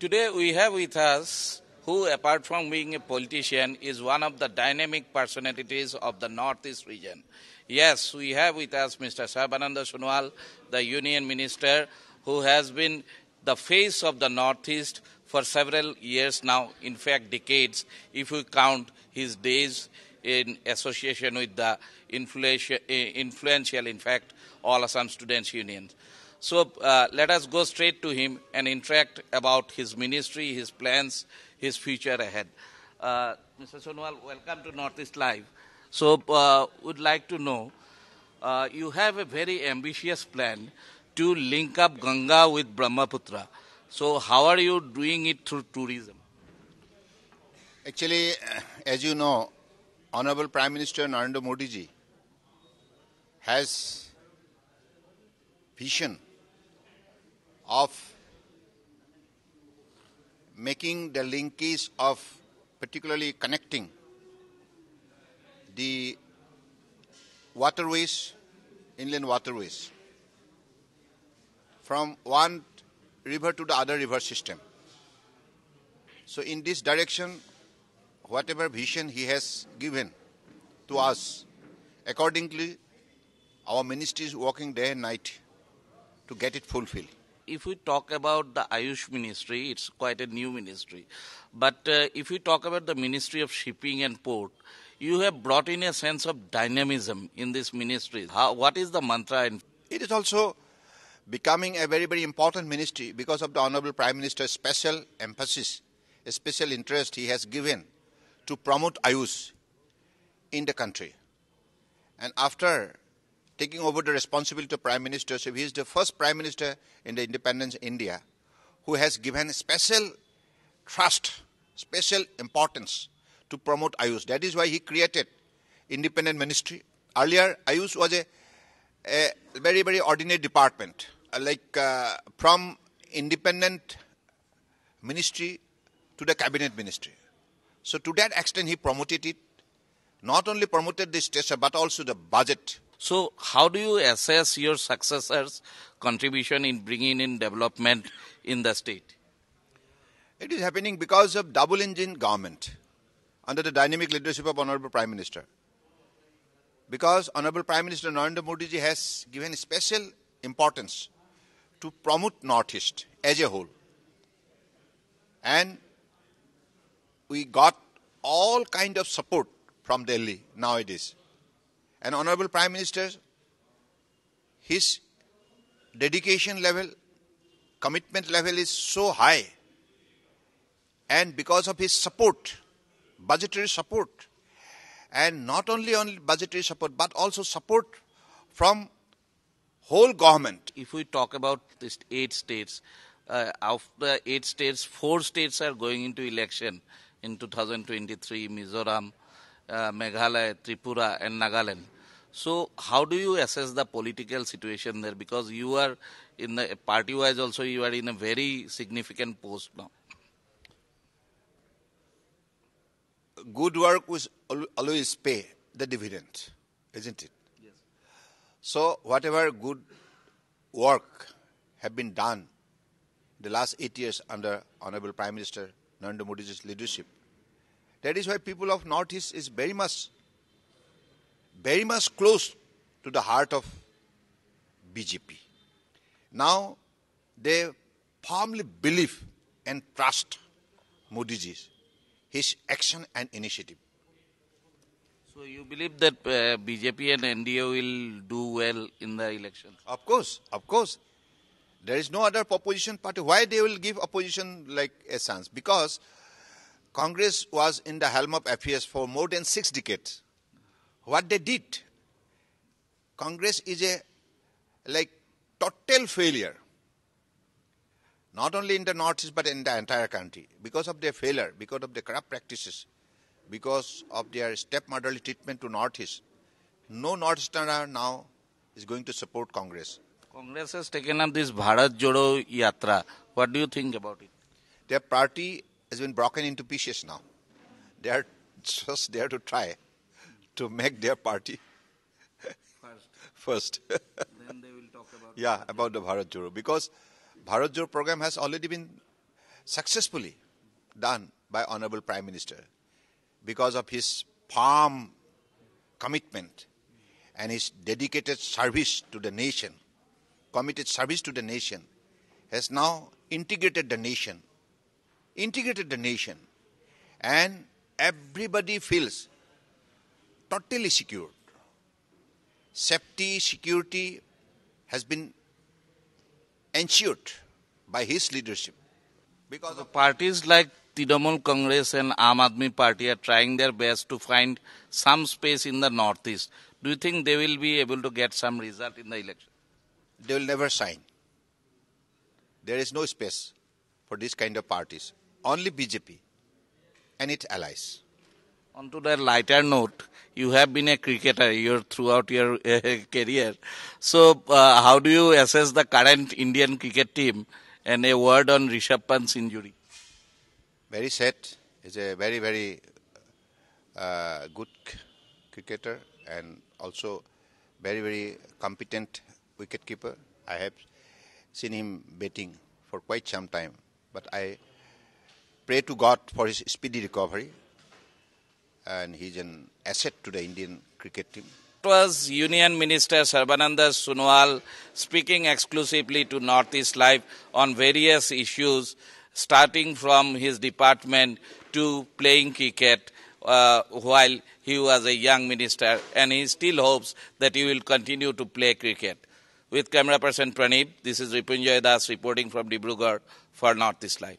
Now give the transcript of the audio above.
Today we have with us who, apart from being a politician, is one of the dynamic personalities of the Northeast region. Yes, we have with us Mr. Sarbananda Sonowal, the Union Minister, who has been the face of the Northeast for several years now, in fact decades, if we count his days in association with the influential, in fact, All Assam Students' Union. So let us go straight to him and interact about his ministry, his plans, his future ahead. Mr. Sonowal, welcome to Northeast Live. So would like to know, you have a very ambitious plan to link up Ganga with Brahmaputra. So how are you doing it through tourism? Actually, as you know, Honorable Prime Minister Narendra Modi ji has vision of making the linkage of particularly connecting the waterways, inland waterways, from one river to the other river system. So in this direction, whatever vision he has given to us, accordingly, our ministry is working day and night to get it fulfilled. If we talk about the Ayush ministry, it's quite a new ministry. But if we talk about the Ministry of Shipping and Port, you have brought in a sense of dynamism in this ministry. What is the mantra? It is also becoming a very, very important ministry because of the Honorable Prime Minister's special emphasis, a special interest he has given to promote Ayush in the country. And after taking over the responsibility of Prime Minister, so he is the first Prime Minister in the independence India who has given special trust, special importance to promote Ayush. That is why he created independent ministry. Earlier, Ayush was a very, very ordinary department. Like from independent ministry to the cabinet ministry. So to that extent, he promoted it. Not only promoted the stature, but also the budget. So how do you assess your successor's contribution in bringing in development in the state? It is happening because of double engine government under the dynamic leadership of Honorable Prime Minister. Because Honorable Prime Minister Narendra Modi ji has given special importance to promote Northeast as a whole. And we got all kind of support from Delhi nowadays. And Honorable Prime Minister, his dedication level, commitment level is so high. And because of his support, budgetary support, and not only on budgetary support, but also support from whole government. If we talk about these 8 states, after 8 states, 4 states are going into election in 2023, Mizoram, Meghalaya, Tripura and Nagaland. So how do you assess the political situation there? Because you are, in the party-wise also, you are in a very significant post now. Good work will always pay the dividend, isn't it? Yes. So whatever good work have been done the last 8 years under Honorable Prime Minister Narendra Modi's leadership, that is why people of Northeast is very much close to the heart of BJP. Now they firmly believe and trust Modi, his action and initiative. So you believe that BJP and NDA will do well in the election? Of course, of course. There is no other opposition party. Why they will give opposition like a chance? Because Congress was in the helm of affairs for more than 6 decades. What they did, Congress is a total failure. Not only in the Northeast, but in the entire country. Because of their failure, because of their corrupt practices, because of their stepmotherly treatment to Northeast, no Northeasterner now is going to support Congress. Congress has taken up this Bharat Jodo Yatra. What do you think about it? Their party has been broken into pieces now. They are just there to try to make their party first. Then they will talk about the Bharat Jodo. Because Bharat Jodo program has already been successfully done by Honorable Prime Minister because of his firm commitment and his dedicated service to the nation, committed service to the nation, has now integrated the nation, and everybody feels totally secured. Safety, security has been ensured by his leadership. Because the parties like Trinamool Congress and Aam Aadmi Party are trying their best to find some space in the Northeast. Do you think they will be able to get some result in the election? They will never sign. There is no space for this kind of parties. Only BJP and its allies. On to the lighter note, you have been a cricketer throughout your career. So how do you assess the current Indian cricket team? And a word on Rishabh Pant's injury. Very sad. He's a very, very good cricketer and also very, very competent wicketkeeper. I have seen him batting for quite some time. But I pray to God for his speedy recovery. And he's an asset to the Indian cricket team. It was Union Minister Sarbananda Sonowal speaking exclusively to Northeast Live on various issues, starting from his department to playing cricket while he was a young minister, and he still hopes that he will continue to play cricket. With camera person Pranip, this is Ripunjoy Das reporting from Debrugar for Northeast Live.